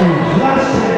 Last